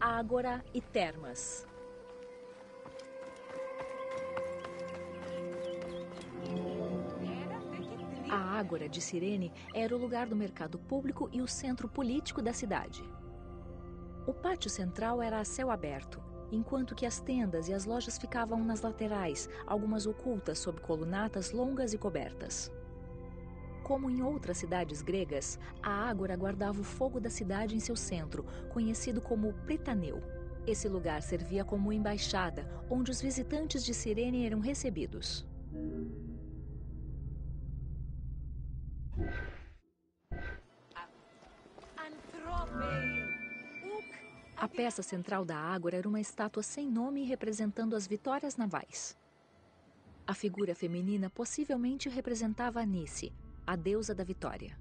ágora e termas. A Ágora de Cirene era o lugar do mercado público e o centro político da cidade. O pátio central era a céu aberto, enquanto que as tendas e as lojas ficavam nas laterais, algumas ocultas sob colunatas longas e cobertas. Como em outras cidades gregas, a Ágora guardava o fogo da cidade em seu centro, conhecido como Pritaneu. Esse lugar servia como embaixada, onde os visitantes de Cirene eram recebidos. A peça central da Ágora era uma estátua sem nome representando as vitórias navais. A figura feminina possivelmente representava a Nice, a deusa da vitória.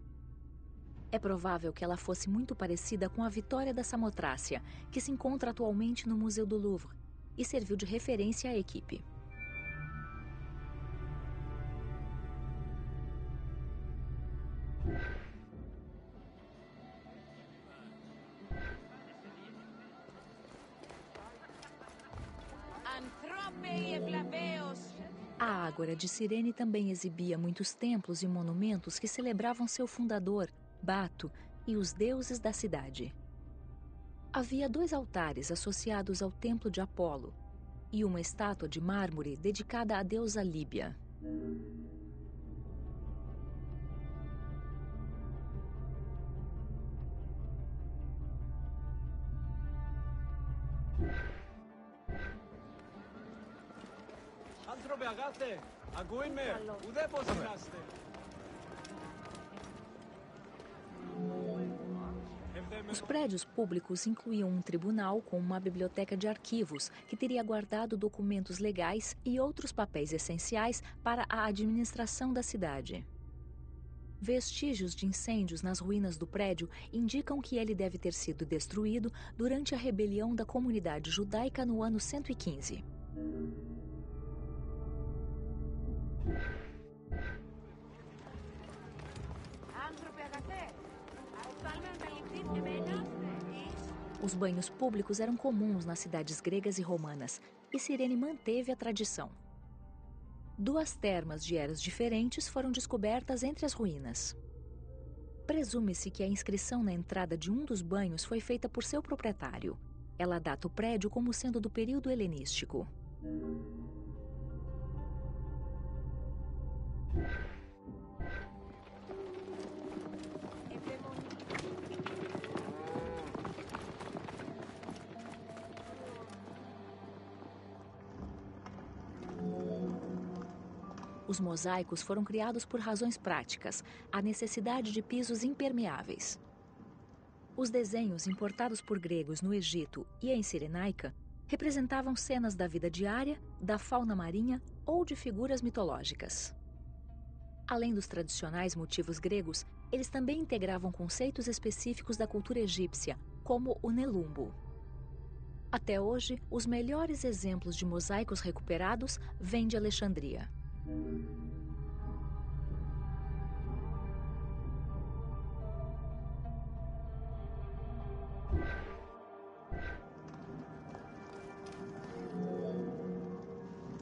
É provável que ela fosse muito parecida com a Vitória da Samotrácia, que se encontra atualmente no Museu do Louvre, e serviu de referência à equipe. A Ágora de Cirene também exibia muitos templos e monumentos que celebravam seu fundador, Bato, e os deuses da cidade. Havia dois altares associados ao templo de Apolo e uma estátua de mármore dedicada à deusa Líbia. Os prédios públicos incluíam um tribunal com uma biblioteca de arquivos que teria guardado documentos legais e outros papéis essenciais para a administração da cidade. Vestígios de incêndios nas ruínas do prédio indicam que ele deve ter sido destruído durante a rebelião da comunidade judaica no ano 115. Os banhos públicos eram comuns nas cidades gregas e romanas, e Cirene manteve a tradição. Duas termas de eras diferentes foram descobertas entre as ruínas. Presume-se que a inscrição na entrada de um dos banhos foi feita por seu proprietário. Ela data o prédio como sendo do período helenístico. Os mosaicos foram criados por razões práticas, a necessidade de pisos impermeáveis. Os desenhos importados por gregos no Egito e em Cirenaica representavam cenas da vida diária, da fauna marinha ou de figuras mitológicas. Além dos tradicionais motivos gregos, eles também integravam conceitos específicos da cultura egípcia, como o nelumbo. Até hoje, os melhores exemplos de mosaicos recuperados vêm de Alexandria.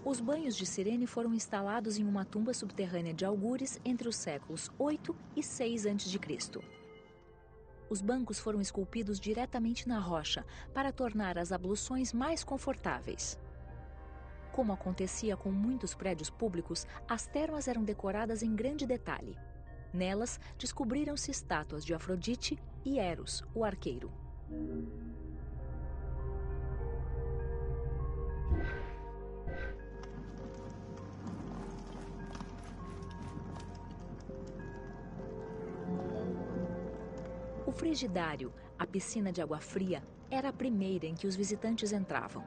Os banhos de Cirene foram instalados em uma tumba subterrânea de algures entre os séculos 8 e 6 a.C. Os bancos foram esculpidos diretamente na rocha para tornar as abluções mais confortáveis. Como acontecia com muitos prédios públicos, as termas eram decoradas em grande detalhe. Nelas, descobriram-se estátuas de Afrodite e Eros, o arqueiro. O frigidário, a piscina de água fria, era a primeira em que os visitantes entravam.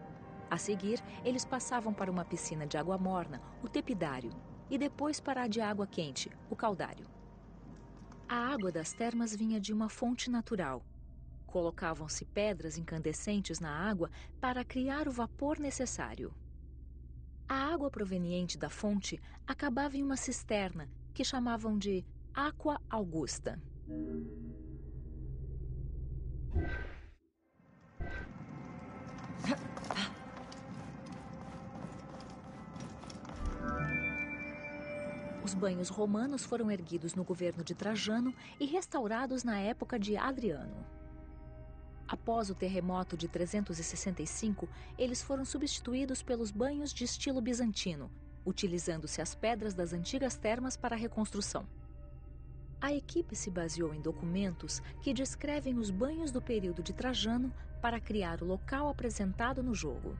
A seguir, eles passavam para uma piscina de água morna, o tepidário, e depois para a de água quente, o caldário. A água das termas vinha de uma fonte natural. Colocavam-se pedras incandescentes na água para criar o vapor necessário. A água proveniente da fonte acabava em uma cisterna, que chamavam de Aqua Augusta. Os banhos romanos foram erguidos no governo de Trajano e restaurados na época de Adriano. Após o terremoto de 365, eles foram substituídos pelos banhos de estilo bizantino, utilizando-se as pedras das antigas termas para a reconstrução. A equipe se baseou em documentos que descrevem os banhos do período de Trajano para criar o local apresentado no jogo.